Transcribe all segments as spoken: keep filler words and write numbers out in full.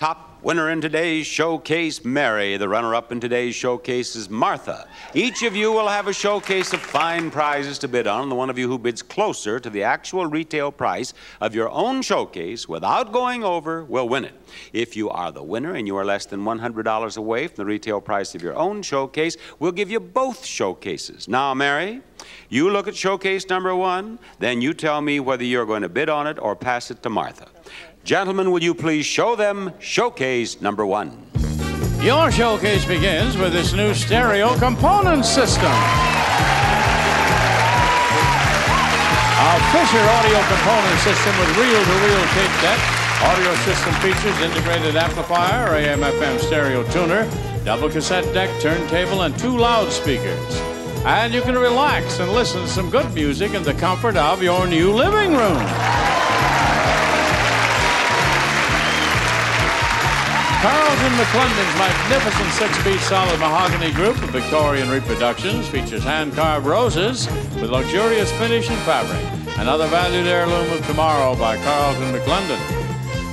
Top winner in today's showcase, Mary. The runner-up in today's showcase is Martha. Each of you will have a showcase of fine prizes to bid on. The one of you who bids closer to the actual retail price of your own showcase without going over will win it. If you are the winner and you are less than one hundred dollars away from the retail price of your own showcase, we'll give you both showcases. Now, Mary, you look at showcase number one, then you tell me whether you're going to bid on it or pass it to Martha. Gentlemen, will you please show them showcase number one? Your showcase begins with this new stereo component system. Our Fisher audio component system with reel-to-reel tape deck, audio system features, integrated amplifier, A M F M stereo tuner, double cassette deck, turntable, and two loudspeakers. And you can relax and listen to some good music in the comfort of your new living room. Carlton McLendon's magnificent six-piece solid mahogany group of Victorian reproductions features hand-carved roses with luxurious finish and fabric. Another valued heirloom of tomorrow by Carlton McLendon.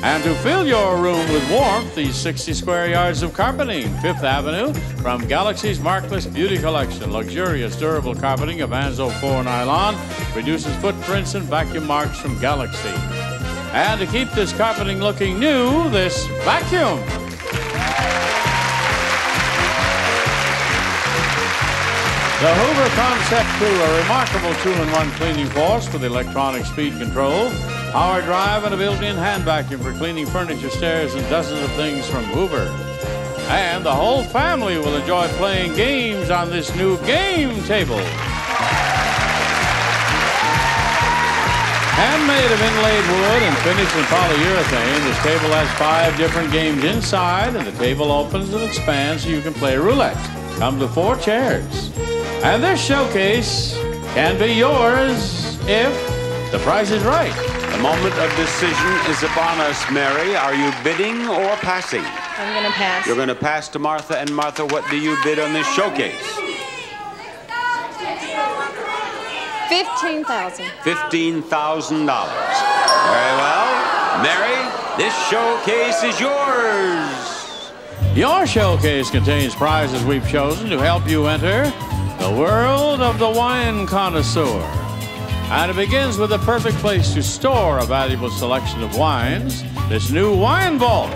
And to fill your room with warmth, these sixty square yards of carpeting, Fifth Avenue, from Galaxy's Markless Beauty Collection. Luxurious, durable carpeting of Anzo four nylon reduces footprints and vacuum marks from Galaxy. And to keep this carpeting looking new, this vacuum. The Hoover Concept two, a remarkable two in one cleaning force with electronic speed control, power drive, and a built-in hand vacuum for cleaning furniture, stairs, and dozens of things from Hoover. And the whole family will enjoy playing games on this new game table. Handmade of inlaid wood and finished in polyurethane, this table has five different games inside, and the table opens and expands so you can play roulette. Come to four chairs. And this showcase can be yours if the price is right. The moment of decision is upon us, Mary. Are you bidding or passing? I'm going to pass. You're going to pass to Martha. And Martha, what do you bid on this showcase? Fifteen thousand. Fifteen thousand dollars. Very well. Mary, this showcase is yours. Your showcase contains prizes we've chosen to help you enter the world of the wine connoisseur. And it begins with a perfect place to store a valuable selection of wines, this new Wine Vault.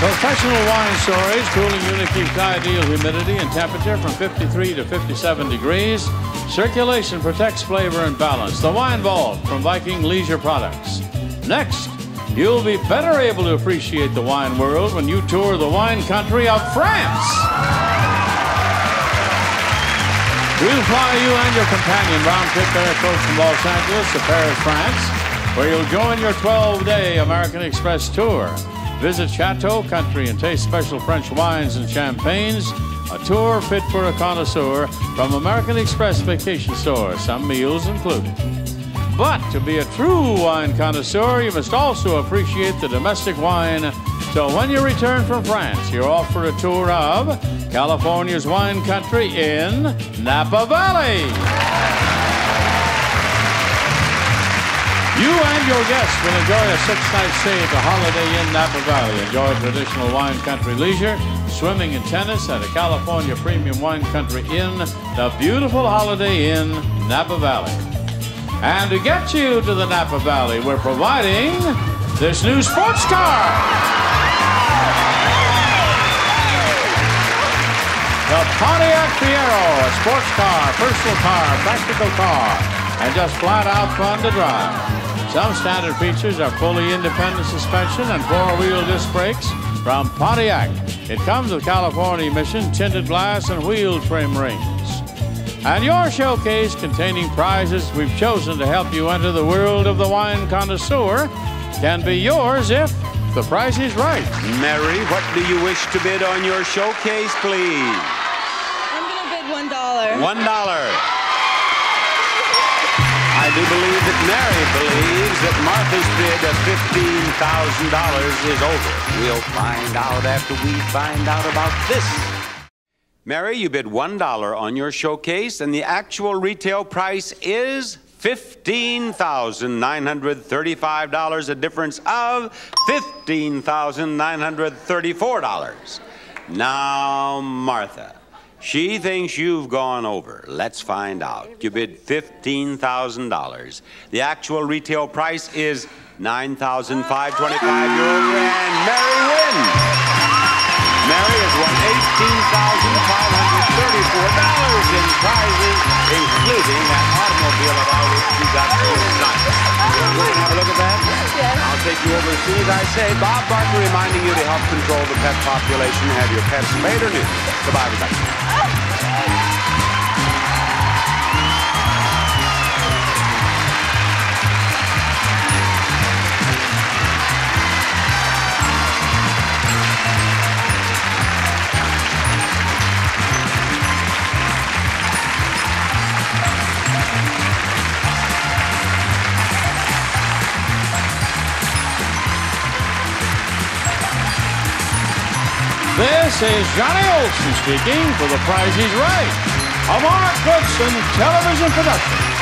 Professional wine storage, cooling unit keeps ideal humidity and temperature from fifty-three to fifty-seven degrees. Circulation protects flavor and balance. The Wine Vault from Viking Leisure Products. Next, you'll be better able to appreciate the wine world when you tour the wine country of France. We'll fly you and your companion round-trip air coach from Los Angeles to Paris, France, where you'll join your twelve-day American Express tour. Visit Chateau Country and taste special French wines and champagnes. A tour fit for a connoisseur from American Express Vacation Store, some meals included. But to be a true wine connoisseur, you must also appreciate the domestic wine. So when you return from France, you're off for a tour of California's wine country in Napa Valley. You and your guests will enjoy a six-night stay at the Holiday Inn, Napa Valley. Enjoy traditional wine country leisure, swimming and tennis at a California premium wine country inn, the beautiful Holiday Inn, Napa Valley. And to get you to the Napa Valley, we're providing this new sports car. The Pontiac Fiero, a sports car, personal car, practical car, and just flat-out fun to drive. Some standard features are fully independent suspension and four-wheel disc brakes from Pontiac. It comes with California emission, tinted glass, and wheel trim rings. And your showcase containing prizes we've chosen to help you enter the world of the wine connoisseur can be yours if the price is right. Mary, what do you wish to bid on your showcase, please? I'm going to bid one dollar. one dollar. I do believe that Mary believes that Martha's bid of fifteen thousand dollars is over. We'll find out after we find out about this. Mary, you bid one dollar on your showcase, and the actual retail price is fifteen thousand nine hundred thirty-five dollars, a difference of fifteen thousand nine hundred thirty-four dollars. Now, Martha, she thinks you've gone over. Let's find out. You bid fifteen thousand dollars. The actual retail price is nine thousand five hundred twenty-five dollars. And Mary wins. Mary has won eighteen thousand five hundred thirty-four dollars in prizes, including that automobile of ours you got for tonight. You want to have a look at that? Yes. I'll take you over as soon as I say. Bob Barker reminding you to help control the pet population. Have your pets spayed or neutered. Goodbye, everybody. This is Johnny Olson speaking for The Price Is Right, a Mark Gibson television production.